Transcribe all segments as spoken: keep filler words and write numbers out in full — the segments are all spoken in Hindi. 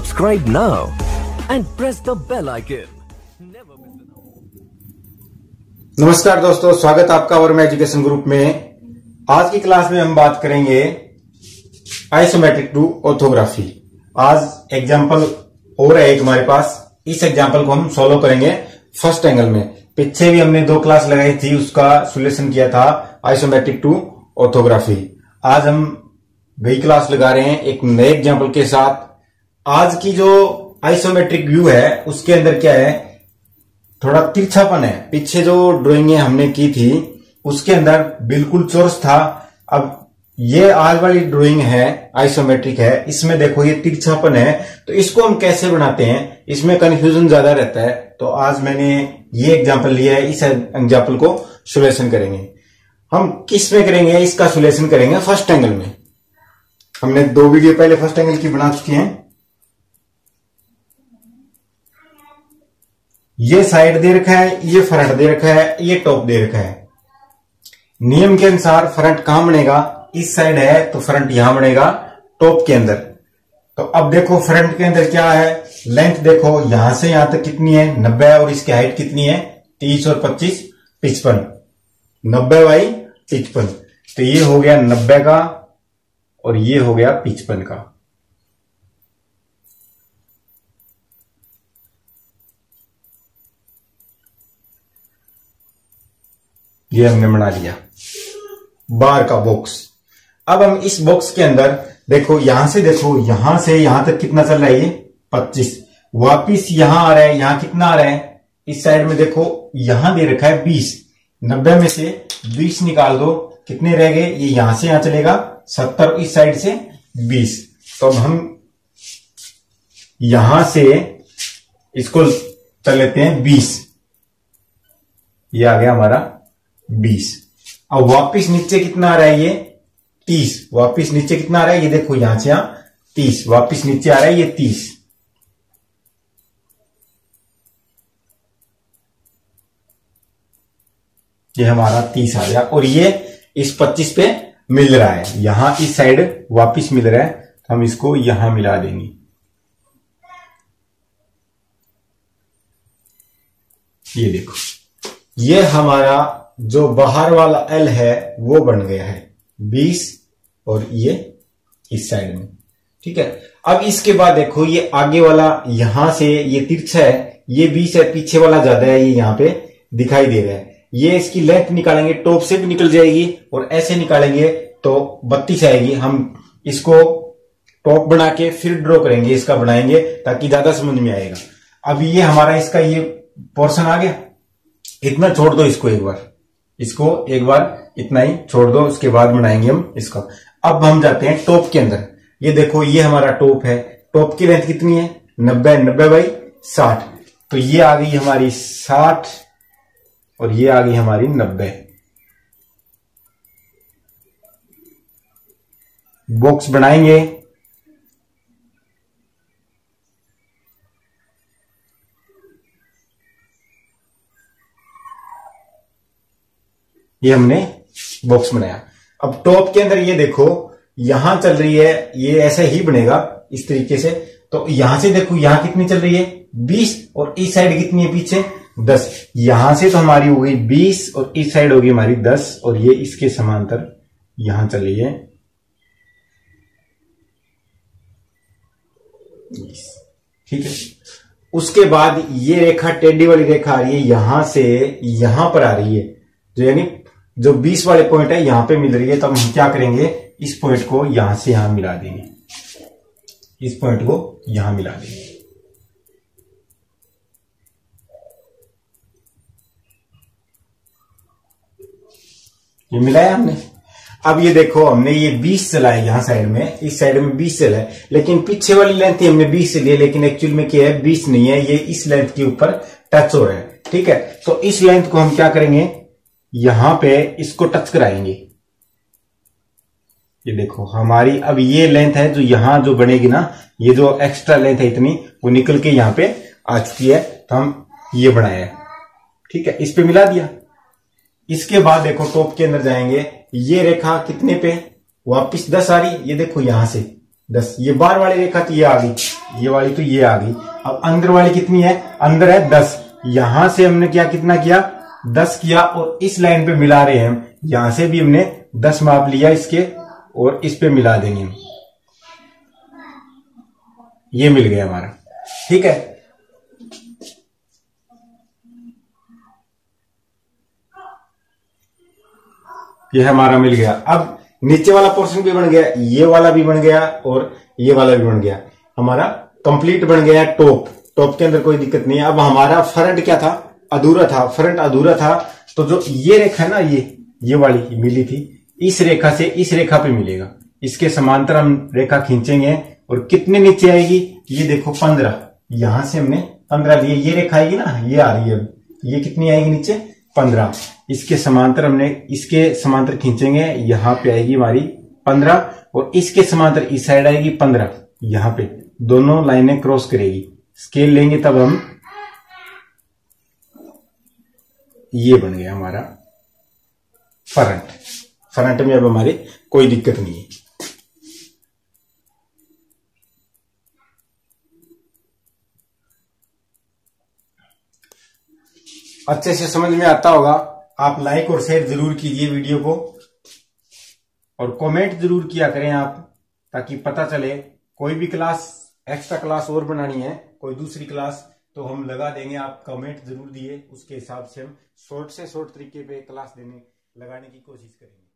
Subscribe now and press the bell icon. Never miss an hour. नमस्कार दोस्तों, स्वागत आपका वर्मा एजुकेशन ग्रुप में। आज की क्लास में हम बात करेंगे आइसोमेट्रिक टू ऑर्थोग्राफी। आज एग्जाम्पल और है एक हमारे पास, इस एग्जाम्पल को हम सॉल्व करेंगे फर्स्ट एंगल में। पीछे भी हमने दो क्लास लगाई थी, उसका सोल्यूशन किया था आइसोमेट्रिक टू ऑर्थोग्राफी। आज हम वही क्लास लगा रहे हैं एक नए एग्जाम्पल के साथ। आज की जो आइसोमेट्रिक व्यू है उसके अंदर क्या है, थोड़ा तिरछापन है। पीछे जो ड्राइंग हमने की थी उसके अंदर बिल्कुल चौरस था। अब ये आज वाली ड्राइंग है आइसोमेट्रिक है, इसमें देखो ये तिरछापन है। तो इसको हम कैसे बनाते हैं, इसमें कंफ्यूजन ज्यादा रहता है। तो आज मैंने ये एग्जाम्पल लिया है, इस एग्जाम्पल को सोल्यूशन करेंगे। हम किस में करेंगे, इसका सोल्यूशन करेंगे फर्स्ट एंगल में। हमने दो वीडियो पहले फर्स्ट एंगल की बना चुकी है। ये साइड दे रखा है, ये फ्रंट दे रखा है, ये टॉप दे रखा है। नियम के अनुसार फ्रंट कहां बनेगा, इस साइड है तो फ्रंट यहां बनेगा टॉप के अंदर। तो अब देखो फ्रंट के अंदर क्या है, लेंथ देखो यहां से यहां तक कितनी है नब्बे है, और इसकी हाइट कितनी है तीस और पच्चीस पिचपन, नब्बे बाई पिचपन। तो ये हो गया नब्बे का और ये हो गया पिचपन का। ये हमने बना लिया बार का बॉक्स। अब हम इस बॉक्स के अंदर देखो, यहां से देखो यहां से यहां तक कितना चल रहा है, ये पच्चीस। वापिस यहां आ रहा है, यहां कितना आ रहा है, इस साइड में देखो यहां दे रखा है बीस। नब्बे में से बीस निकाल दो, कितने रह गए, ये यहां से यहां चलेगा सत्तर, इस साइड से बीस। तो अब हम यहां से इसको चल लेते हैं बीस, ये आ गया हमारा बीस। अब वापिस नीचे कितना आ रहा है, ये तीस। वापिस नीचे कितना आ रहा है, ये देखो यहां से यहां तीस, वापिस नीचे आ रहा है ये तीस। ये हमारा तीस आ गया, और ये इस पच्चीस पे मिल रहा है, यहां इस साइड वापिस मिल रहा है, तो हम इसको यहां मिला देंगे। ये देखो ये हमारा जो बाहर वाला एल है वो बन गया है बीस, और ये इस साइड में, ठीक है। अब इसके बाद देखो ये आगे वाला यहां से ये तिरछा है, ये बीस है, पीछे वाला ज्यादा है, ये यहां पे दिखाई दे रहा है। ये इसकी लेंथ निकालेंगे, टॉप से भी निकल जाएगी, और ऐसे निकालेंगे तो बत्तीस आएगी। हम इसको टॉप बना के फिर ड्रॉ करेंगे, इसका बनाएंगे ताकि ज्यादा समझ में आएगा। अब ये हमारा इसका ये पोर्शन आ गया, इतना छोड़ दो इसको एक बार, इसको एक बार इतना ही छोड़ दो, उसके बाद बनाएंगे हम इसका। अब हम जाते हैं टॉप के अंदर। ये देखो ये हमारा टॉप है, टॉप की लेंथ कितनी है नब्बे, नब्बे बाई साठ। तो ये आ गई हमारी साठ और ये आ गई हमारी नब्बे। बॉक्स बनाएंगे, ये हमने बॉक्स बनाया। अब टॉप के अंदर ये देखो यहां चल रही है, ये ऐसे ही बनेगा इस तरीके से। तो यहां से देखो यहां कितनी चल रही है बीस, और इस साइड कितनी है पीछे दस। यहां से तो हमारी हो गई बीस और इस साइड होगी हमारी दस, और ये इसके समांतर यहां चल रही है। ठीक है, उसके बाद ये रेखा टेढ़ी वाली रेखा आ रही है, यहां से यहां पर आ रही है, जो यानी जो बीस वाले पॉइंट है यहां पे मिल रही है। तो हम क्या करेंगे, इस पॉइंट को यहां से यहां मिला देंगे, इस पॉइंट को यहां मिला देंगे। ये मिलाया हमने। अब ये देखो हमने ये बीस चलाया यहां साइड में, इस साइड में बीस चलाया, लेकिन पीछे वाली लेंथ हमने बीस से लिया, लेकिन एक्चुअल में क्या है बीस नहीं है, ये इस लेंथ के ऊपर टच हो रहा है, ठीक है। तो इस लेंथ को हम क्या करेंगे, यहां पे इसको टच कराएंगे। ये देखो हमारी अब ये लेंथ है जो यहां जो बनेगी ना, ये जो एक्स्ट्रा लेंथ है इतनी वो निकल के यहां पे आ चुकी है। तो हम ये बनाया है, ठीक है, इस पे मिला दिया। इसके बाद देखो टॉप के अंदर जाएंगे, ये रेखा कितने पे वापिस दस आ रही, ये देखो यहां से दस, ये बार वाली रेखा तो ये आ गई, ये वाली तो ये आ गई। अब अंदर वाली कितनी है, अंदर है दस। यहां से हमने क्या कितना किया, दस किया और इस लाइन पे मिला रहे हैं हम। यहां से भी हमने दस माप लिया इसके और इस पे मिला देंगे, ये मिल गया हमारा। ठीक है, ये हमारा मिल गया। अब नीचे वाला पोर्शन भी बन गया, ये वाला भी बन गया और ये वाला भी बन गया, हमारा कंप्लीट बन गया टॉप। टॉप के अंदर कोई दिक्कत नहीं है। अब हमारा फ्रंट क्या था, अधूरा था, फ्रंट अधूरा था। तो जो ये रेखा है ना, ये ये वाली मिली थी, इस रेखा से इस रेखा पे मिलेगा, इसके समांतर हम रेखा खींचेंगे और कितने नीचे आएगी, ये देखो पंद्रह। यहां से हमने पंद्रह लिए, ये रेखा आएगी ना, ये आ रही है, ये कितनी आएगी नीचे पंद्रह। इसके समांतर हमने इसके समांतर खींचेंगे, यहां पे आएगी हमारी पंद्रह और इसके समांतर इस साइड आएगी पंद्रह। यहां पे दोनों लाइनें क्रॉस करेगी। स्केल लेंगे तब हम, ये बन गया हमारा फ्रंट। फ्रंट में अब हमारी कोई दिक्कत नहीं है। अच्छे से समझ में आता होगा। आप लाइक और शेयर जरूर कीजिए वीडियो को और कमेंट जरूर किया करें आप, ताकि पता चले। कोई भी क्लास एक्स्ट्रा क्लास और बनानी है, कोई दूसरी क्लास, तो हम लगा देंगे। आप कमेंट जरूर दिए, उसके हिसाब से हम शॉर्ट से शॉर्ट तरीके पे क्लास देने लगाने की कोशिश करेंगे।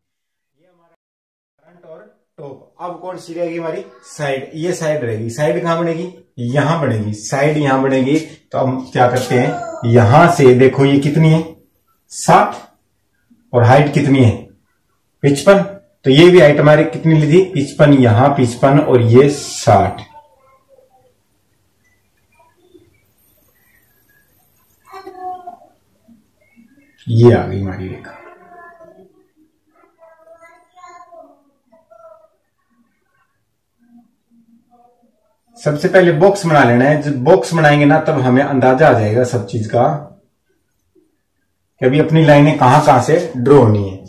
ये हमारा फ्रंट और टॉप। अब कौन सी रहेगी हमारी साइड, ये साइड रहेगी। साइड कहाँ बनेगी, यहां बनेगी साइड, यहां बनेगी। तो हम क्या करते हैं, यहां से देखो ये कितनी है साठ और हाइट कितनी है पिचपन। तो ये भी हाइट हमारी कितनी ली थी पिचपन, यहां पिचपन और ये साठ। ये आ गई हमारी रेखा। सबसे पहले बॉक्स बना लेना है। जब बॉक्स बनाएंगे ना, तब हमें अंदाजा आ जाएगा सब चीज का कि अभी अपनी लाइनें कहां कहां से ड्रॉ होनी है।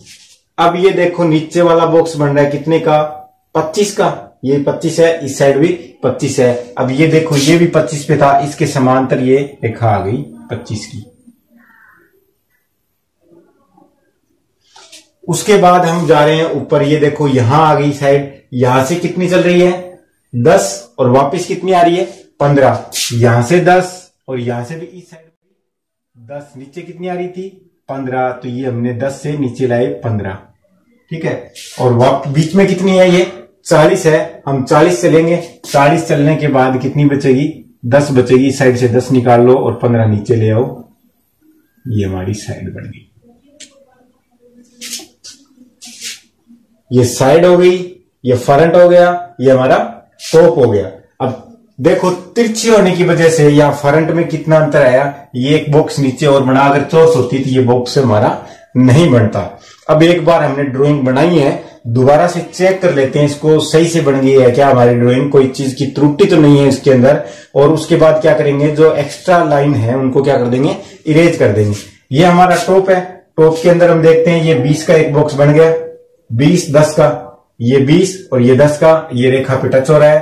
अब ये देखो नीचे वाला बॉक्स बन रहा है कितने का, पच्चीस का। ये पच्चीस है, इस साइड भी पच्चीस है। अब ये देखो ये भी पच्चीस पे था, इसके समांतर ये रेखा आ गई पच्चीस की। उसके बाद हम जा रहे हैं ऊपर। ये देखो यहां आ गई साइड, यहां से कितनी चल रही है दस और वापस कितनी आ रही है पंद्रह। यहां से दस और यहां से भी इस साइड दस, नीचे कितनी आ रही थी पंद्रह। तो ये हमने दस से नीचे लाए पंद्रह। ठीक है, और वापस बीच में कितनी है, ये चालीस है। हम चालीस चलेंगे, चालीस चलने के बाद कितनी बचेगी दस बचेगी। साइड से दस निकाल लो और पंद्रह नीचे ले आओ, ये हमारी साइड बन गई। ये साइड हो गई, ये फ्रंट हो गया, ये हमारा टॉप हो गया। अब देखो तिरछी होने की वजह से या फ्रंट में कितना अंतर आया। ये एक बॉक्स नीचे और बना, अगर चौस होती तो ये बॉक्स हमारा नहीं बनता। अब एक बार हमने ड्राइंग बनाई है, दोबारा से चेक कर लेते हैं इसको, सही से बन गई है क्या हमारी ड्राइंग, कोई चीज की त्रुटि तो नहीं है इसके अंदर। और उसके बाद क्या करेंगे, जो एक्स्ट्रा लाइन है उनको क्या कर देंगे, इरेज कर देंगे। ये हमारा टॉप है। टॉप के अंदर हम देखते हैं ये बीस का एक बॉक्स बन गया, बीस दस का, ये बीस और ये दस का, ये रेखा पे टच हो रहा है।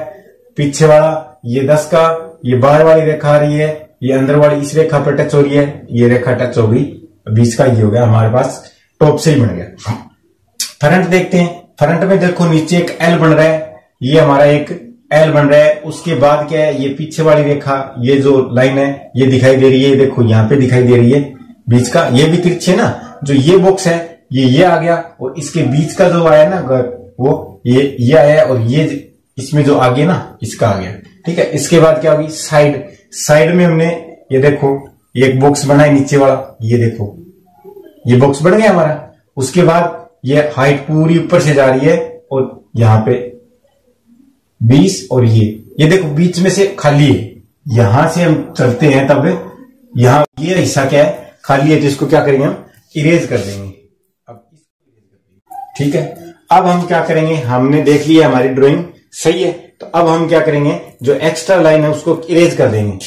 पीछे वाला ये दस का, ये बाहर वाली रेखा आ रही है, ये अंदर वाली इस रेखा पे टच हो रही है, ये रेखा टच हो गई बीस का। ये हो गया हमारे पास टॉप से ही बन गया। फ्रंट देखते हैं। फ्रंट में देखो नीचे एक एल बन रहा है, ये हमारा एक एल बन रहा है। उसके बाद क्या है, ये पीछे वाली रेखा, ये जो लाइन है ये दिखाई दे रही है, देखो यहाँ पे दिखाई दे रही है बीच का। ये भी तिरछे ना, जो ये बॉक्स है ये ये आ गया और इसके बीच का जो आया ना वो ये ये आया और ये इसमें जो आ गया ना इसका आ गया। ठीक है, इसके बाद क्या होगी साइड। साइड में हमने ये देखो ये एक बॉक्स बना है नीचे वाला, ये देखो ये बॉक्स बन गया हमारा। उसके बाद ये हाइट पूरी ऊपर से जा रही है और यहाँ पे बीस और ये ये देखो बीच में से खाली है। यहां से हम चलते हैं, तब यहाँ ये हिस्सा क्या है खाली है, जिसको क्या करेंगे हम इरेज कर देंगे। ठीक है, अब हम क्या करेंगे, हमने देख लिया हमारी ड्राइंग सही है। तो अब हम क्या करेंगे, जो एक्स्ट्रा लाइन है उसको इरेज कर देंगे।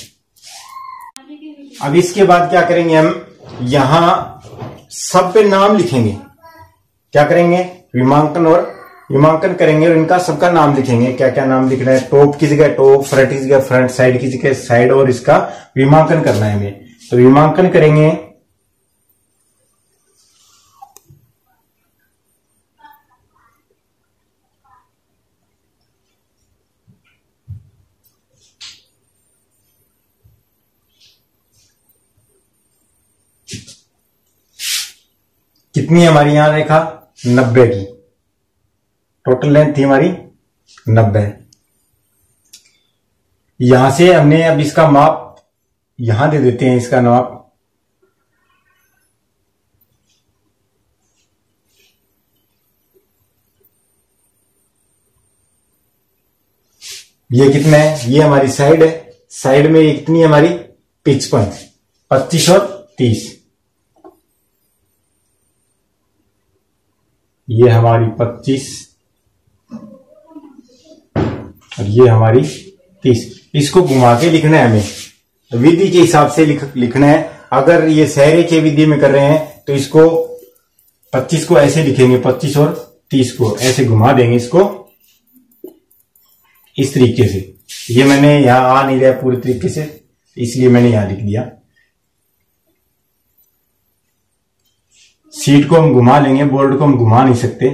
अब इसके बाद क्या करेंगे, हम यहां सब पे नाम लिखेंगे। क्या करेंगे, विमांकन और नामांकन करेंगे और इनका सबका नाम लिखेंगे, क्या क्या नाम लिखना है। टॉप की जगह टॉप, फ्रंट की जगह फ्रंट, साइड की जगह साइड, और इसका विमांकन करना है हमें। तो विमांकन करेंगे, कितनी है हमारी यहां रेखा, नब्बे की। टोटल लेंथ थी हमारी नब्बे। यहां से हमने अब इसका माप यहां दे देते हैं, इसका नाप ये कितना है, ये हमारी साइड है, साइड में कितनी है हमारी पचपन, पच्चीस और तीस। ये हमारी पच्चीस और ये हमारी तीस। इसको घुमा के लिखना है हमें, विधि के हिसाब से लिख लिखना है। अगर ये सहरे के विधि में कर रहे हैं तो इसको पच्चीस को ऐसे लिखेंगे, पच्चीस और तीस को ऐसे घुमा देंगे इसको इस तरीके से। ये मैंने यहां आ नहीं रहा पूरे तरीके से, इसलिए मैंने यहां लिख दिया। सीट को हम घुमा लेंगे, बोर्ड को हम घुमा नहीं सकते,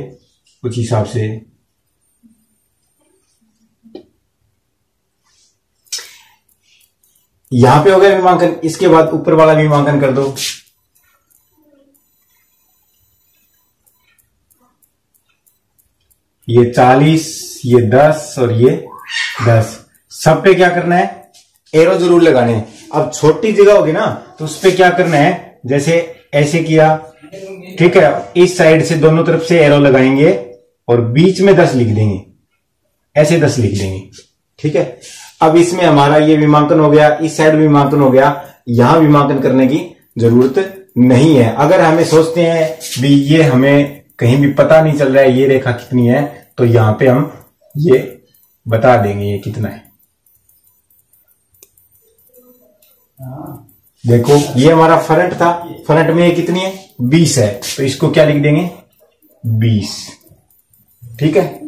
उस हिसाब से। यहां पे हो गया विमांकन, इसके बाद ऊपर वाला विमांकन कर दो। ये चालीस, ये दस और ये दस, सब पे क्या करना है, एरो जरूर लगाने हैं। अब छोटी जगह होगी ना तो उस पे क्या करना है, जैसे ऐसे किया, ठीक है, इस साइड से दोनों तरफ से एरो लगाएंगे और बीच में दस लिख देंगे, ऐसे दस लिख देंगे, ठीक है। अब इसमें हमारा ये विमांकन हो गया, इस साइड विमांकन हो गया, यहां विमांकन करने की जरूरत नहीं है। अगर हमें सोचते हैं भी ये हमें कहीं भी पता नहीं चल रहा है ये रेखा कितनी है, तो यहां पे हम ये बता देंगे ये कितना है। देखो ये हमारा फ्रंट था, फ्रंट में ये कितनी है, बीस है, तो इसको क्या लिख देंगे, बीस, ठीक है।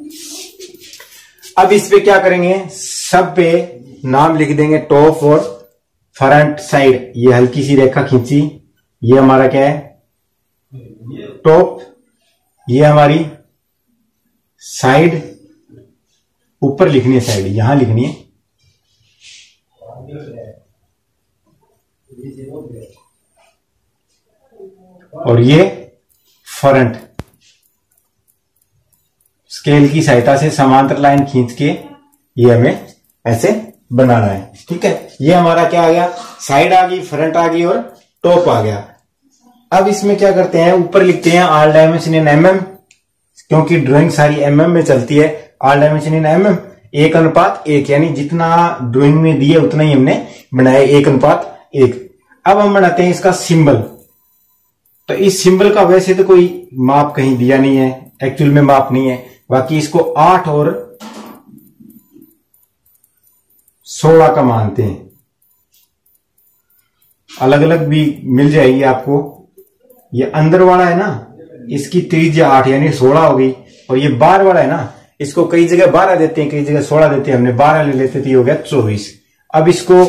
अब इस पे क्या करेंगे, सब पे नाम लिख देंगे, टॉप और फ्रंट साइड। ये हल्की सी रेखा खींची, ये हमारा क्या है, टॉप, ये हमारी साइड, ऊपर लिखनी है साइड, यहां लिखनी है, और ये फ्रंट। स्केल की सहायता से समांतर लाइन खींच के ये हमें ऐसे बनाना है, ठीक है। ये हमारा क्या आ गया, साइड आ गई, फ्रंट आ गई और टॉप आ गया। अब इसमें क्या करते हैं, ऊपर लिखते हैं आर डायमेंशन इन एमएम, क्योंकि ड्राइंग सारी एमएम में चलती है। आर डायमेंशन इन एमएम, एक अनुपात एक, यानी जितना ड्राइंग में दिए उतना ही हमने बनाया, एक अनुपात एक। अब हम बनाते हैं इसका सिंबल। तो इस सिंबल का वैसे तो कोई माप कहीं दिया नहीं है, एक्चुअल में माप नहीं है, बाकी इसको आठ और सोलह का मानते हैं, अलग अलग भी मिल जाएगी आपको। ये अंदर वाला है ना, इसकी त्रिज्या आठ यानी सोलह हो गई, और ये बाहर वाला है ना, इसको कई जगह बारह देते हैं, कई जगह सोलह देते हैं, हमने बारह ले लेते थे, ये हो गया चौबीस। अब इसको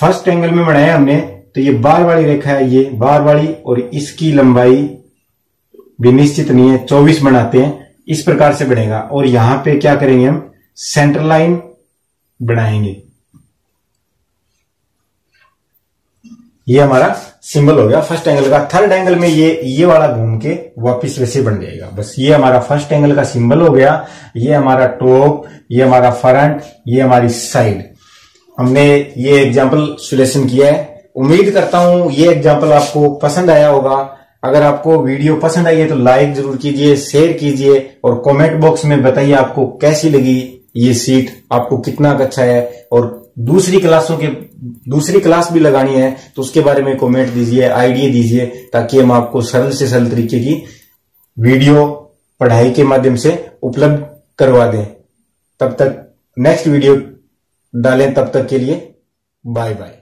फर्स्ट एंगल में बनाया हमने, तो ये बाहर वाली रेखा है, ये बाहर वाली, और इसकी लंबाई भी निश्चित नहीं है, चौबीस बनाते हैं, इस प्रकार से बढ़ेगा। और यहां पे क्या करेंगे, हम सेंटर लाइन बढ़ाएंगे। ये हमारा सिंबल हो गया फर्स्ट एंगल का। थर्ड एंगल में ये ये वाला घूम के वापस वैसे बन जाएगा, बस। ये हमारा फर्स्ट एंगल का सिंबल हो गया, ये हमारा टॉप, ये हमारा फ्रंट, ये हमारी साइड। हमने ये एग्जाम्पल सॉल्यूशन किया है। उम्मीद करता हूं ये एग्जाम्पल आपको पसंद आया होगा। अगर आपको वीडियो पसंद आई है तो लाइक जरूर कीजिए, शेयर कीजिए, और कमेंट बॉक्स में बताइए आपको कैसी लगी ये सीट, आपको कितना अच्छा है। और दूसरी क्लासों के दूसरी क्लास भी लगानी है तो उसके बारे में कमेंट दीजिए, आइडिया दीजिए, ताकि हम आपको सरल से सरल तरीके की वीडियो पढ़ाई के माध्यम से उपलब्ध करवा दें। तब तक नेक्स्ट वीडियो डालें, तब तक के लिए बाय बाय।